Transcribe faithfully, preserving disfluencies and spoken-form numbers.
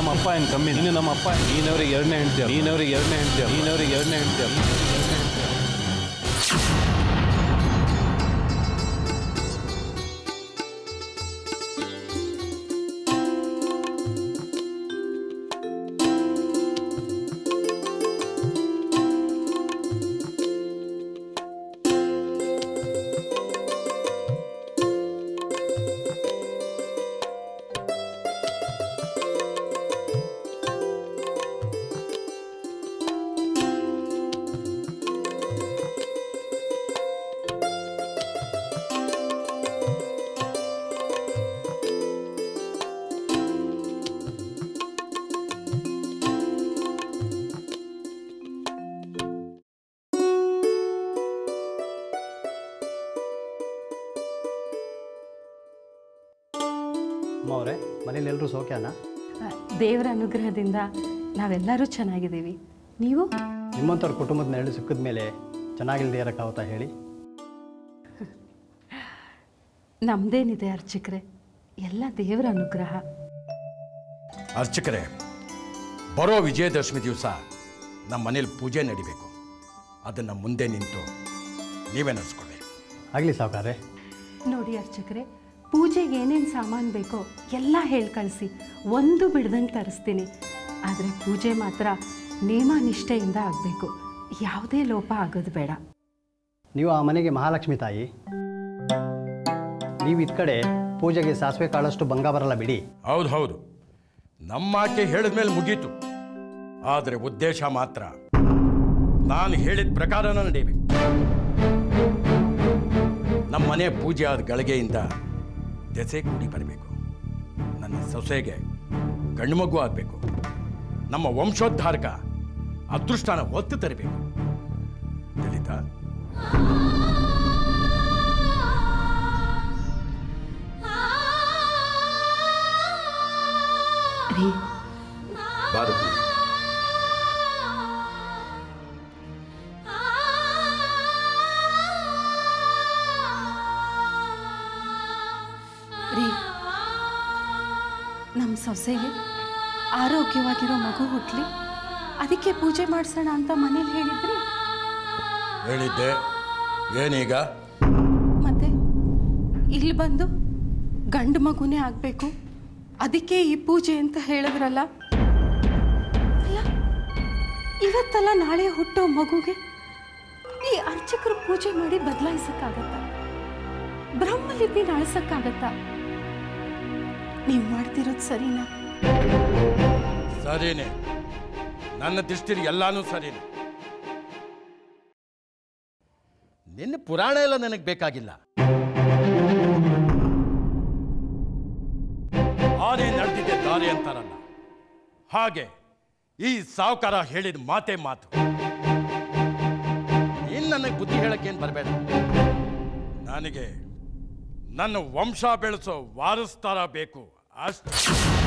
ನಮ್ಮ ಅಪ್ಪ ಏನು ಕಮ್ಮಿ? ನೀನು ನಮ್ಮ ಅಪ್ಪ. ನೀನವ್ರಿಗೆ ಎರಡನೇ ಹೆಂಡ್ತೀಯ, ನೀನವ್ರಿಗೆ ಎರಡನೇ ಹೆಂಡ್ತೀಯ, ನೀನವ್ರಿಗೆ ಎರಡನೇ ಹೆಂಡ್ತೀಯ. ಅವರೇ, ಮನೇಲಿ ಎಲ್ಲರೂ ಸೌಖ್ಯನಾ? ದೇವರ ಅನುಗ್ರಹದಿಂದ ನಾವೆಲ್ಲರೂ ಚೆನ್ನಾಗಿದ್ದೀವಿ. ನೀವು? ನಿಮ್ಮಂಥವ್ರ ಕುಟುಂಬದ ನೆರಳು ಸಿಕ್ಕಿದ ಮೇಲೆ ಚೆನ್ನಾಗಿಲ್ಲದೆ ಇರೋಕ್ಕಾಗುತ್ತಾ ಹೇಳಿ? ನಮ್ಮದೇನಿದೆ ಅರ್ಚಕರೇ, ಎಲ್ಲ ದೇವರ ಅನುಗ್ರಹ. ಅರ್ಚಕರೇ, ಬರೋ ವಿಜಯದಶಮಿ ದಿವಸ ನಮ್ಮ ಮನೇಲಿ ಪೂಜೆ ನಡಿಬೇಕು. ಅದನ್ನು ಮುಂದೆ ನಿಂತು ನೀವೇ ನಡೆಸ್ಕೊಳ್ಳಿ. ಆಗಲಿ ಸಾವುಕಾರೇ. ನೋಡಿ ಅರ್ಚಕರೇ, ಪೂಜೆಗೆ ಏನೇನು ಸಾಮಾನು ಬೇಕೋ ಎಲ್ಲ ಹೇಳಿ ಕಳಿಸಿ, ಒಂದು ಬಿಡ್ದಂಗೆ ತರಿಸ್ತೀನಿ. ಆದರೆ ಪೂಜೆ ಮಾತ್ರ ನೇಮ ನಿಷ್ಠೆಯಿಂದ ಆಗಬೇಕು, ಯಾವುದೇ ಲೋಪ ಆಗೋದು ಬೇಡ. ನೀವು ಆ ಮನೆಗೆ ಮಹಾಲಕ್ಷ್ಮಿ ತಾಯಿ. ನೀವು ಇದ್ ಕಡೆ ಪೂಜೆಗೆ ಸಾಸಿವೆ ಕಾಳಷ್ಟು ಭಂಗ ಬರಲ್ಲ ಬಿಡಿ. ಹೌದು ಹೌದು, ನಮ್ಮ ಆಕೆ ಹೇಳಿದ ಮೇಲೆ ಮುಗೀತು. ಆದರೆ ಉದ್ದೇಶ ಮಾತ್ರ ನಾನು ಹೇಳಿದ ಪ್ರಕಾರನ ನಡೀಬೇಕು. ನಮ್ಮ ಮನೆ ಪೂಜೆ ಆದ ಗಳಿಗೆಯಿಂದ ದೆಸೆ ಕೂಡಿ ಬರಬೇಕು. ನನ್ನ ಸೊಸೆಗೆ ಗಂಡು ಮಗು ಆಗಬೇಕು. ನಮ್ಮ ವಂಶೋದ್ಧಾರಕ ಅದೃಷ್ಟನ ಹೊತ್ತು ತರಬೇಕು. ದಲಿತ ನಮ್ಮ ಸೊಸೆಗೆ ಆರೋಗ್ಯವಾಗಿರೋ ಮಗು ಹುಟ್ಟಲಿ, ಅದಕ್ಕೆ ಪೂಜೆ ಮಾಡಿಸೋಣ ಅಂತ ಮನೇಲಿ ಹೇಳಿದ್ರಿ. ಹೇಳಿದ್ದೆ, ಏನೀಗ? ಮತ್ತೆ ಇಲ್ಲಿ ಬಂದು ಗಂಡು ಮಗುನೇ ಆಗಬೇಕು, ಅದಕ್ಕೆ ಈ ಪೂಜೆ ಅಂತ ಹೇಳಿದ್ರಲ್ಲ. ಅಲ್ಲ, ಇವತ್ತಲ್ಲ ನಾಳೆ ಹುಟ್ಟೋ ಮಗುಗೆ ಈ ಅರ್ಚಕರು ಪೂಜೆ ಮಾಡಿ ಬದಲಾಯಿಸೋಕ್ಕಾಗತ್ತಾ? ಬ್ರಹ್ಮಲಿಪಿನ ಅಳಿಸೋಕ್ಕಾಗತ್ತಾ? ನೀವು ಮಾಡ್ತಿರೋದು ಸರಿನಾ? ಸರಿನೇ, ನನ್ನ ದೃಷ್ಟಿಲಿ ಎಲ್ಲಾನು ಸರಿನೇ. ನಿನ್ನ ಪುರಾಣ ಎಲ್ಲ ನನಗೆ ಬೇಕಾಗಿಲ್ಲ. ಆನೆ ನಡೆದಿದ್ದೆ ದಾರಿ ಅಂತಾರಲ್ಲ ಹಾಗೆ ಈ ಸಾವುಕಾರ ಹೇಳಿದ ಮಾತೇ ಮಾತು. ಇನ್ನು ನನಗೆ ಬುದ್ಧಿ ಹೇಳಕ್ಕೇನು ಬರಬೇಡ. ನನಗೆ ನನ್ನ ವಂಶ ಬೆಳೆಸೋ ವಾರಸ್ತಾರ ಬೇಕು ಅಷ್ಟೇ.